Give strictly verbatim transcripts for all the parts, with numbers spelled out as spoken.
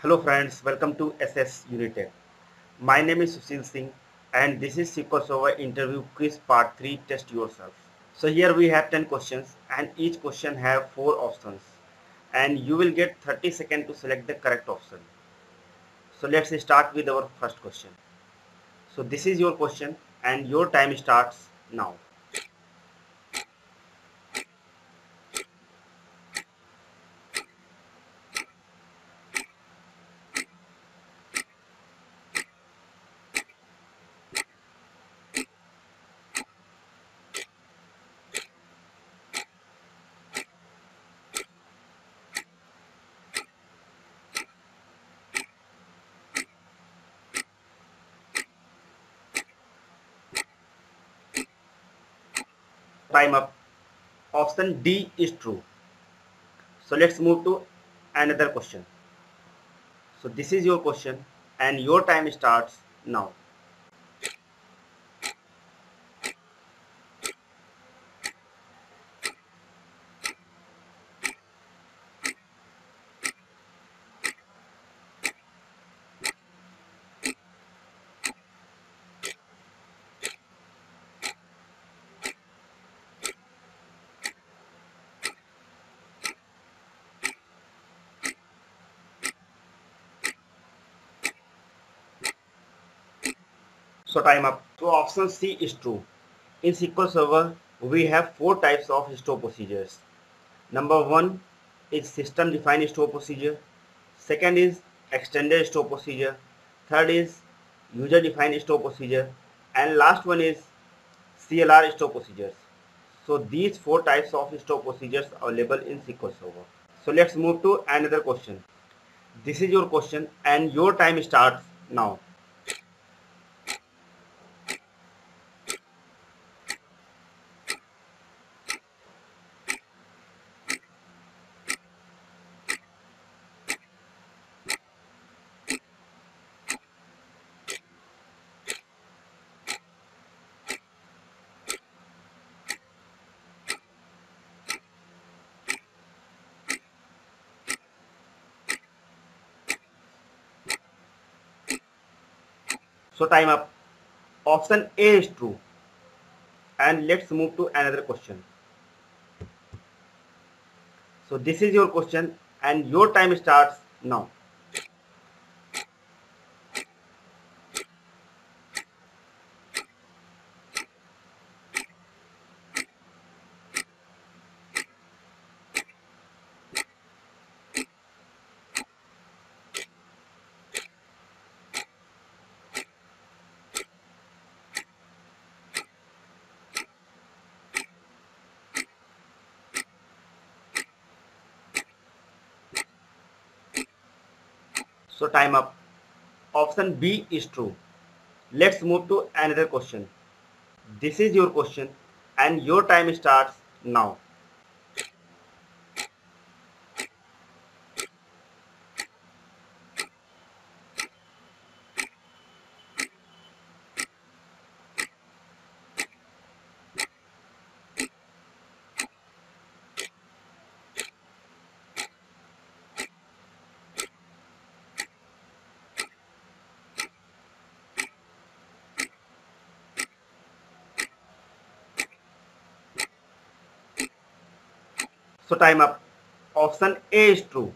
Hello friends, welcome to S S Unitech. My name is Sushil Singh and this is S Q L Server interview quiz part three, test yourself. So here we have ten questions and each question have four options and you will get thirty seconds to select the correct option. So let's start with our first question. So this is your question and your time starts now. Time up. Option D is true. So let's move to another question. So this is your question and your time starts now. So time up. So option C is true. In S Q L Server, we have four types of store procedures. Number one is system defined store procedure. Second is extended store procedure. Third is user defined store procedure. And last one is C L R store procedures. So these four types of store procedures are available in S Q L Server. So let's move to another question. This is your question and your time starts now. So time up. Option A is true. And let's move to another question. So this is your question and your time starts now. So time up. Option B is true. Let's move to another question. This is your question and your time starts now. So time up. Option A is true.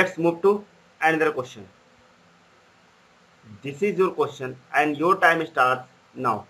Let's move to another question. This is your question and your time starts now.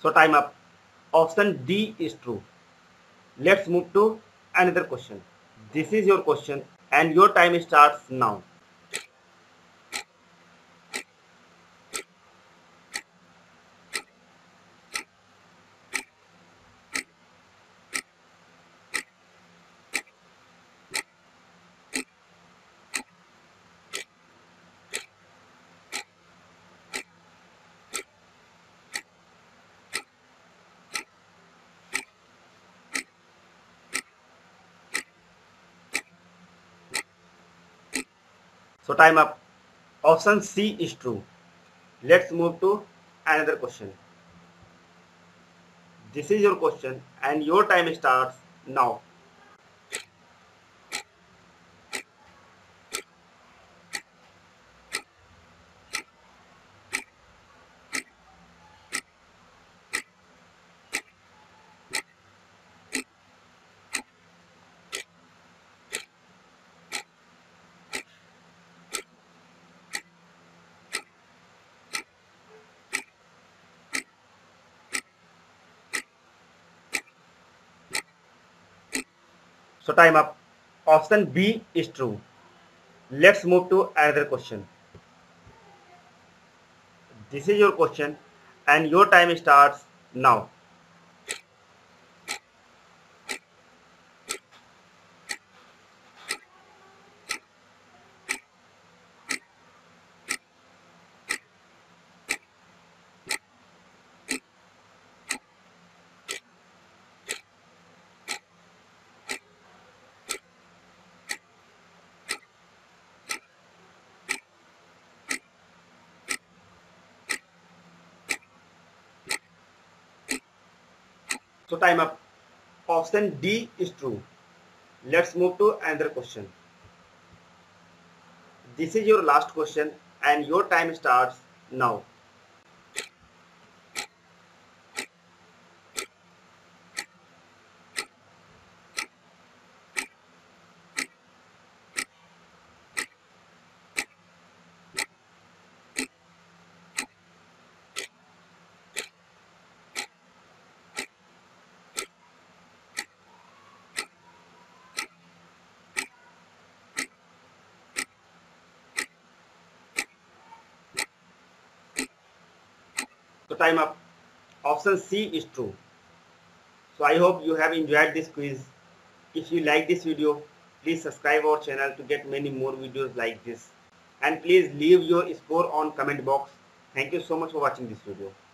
So time up. Option D is true. Let's move to another question. This is your question and your time starts now. So time up. Option C is true. Let's move to another question. This is your question and your time starts now. So time up. Option B is true. Let's move to another question. This is your question and your time starts now. So time up. Option D is true. Let's move to another question. This is your last question and your time starts now. So time up. Option C is true. So I hope you have enjoyed this quiz. If you like this video, please subscribe our channel to get many more videos like this. And please leave your score on comment box. Thank you so much for watching this video.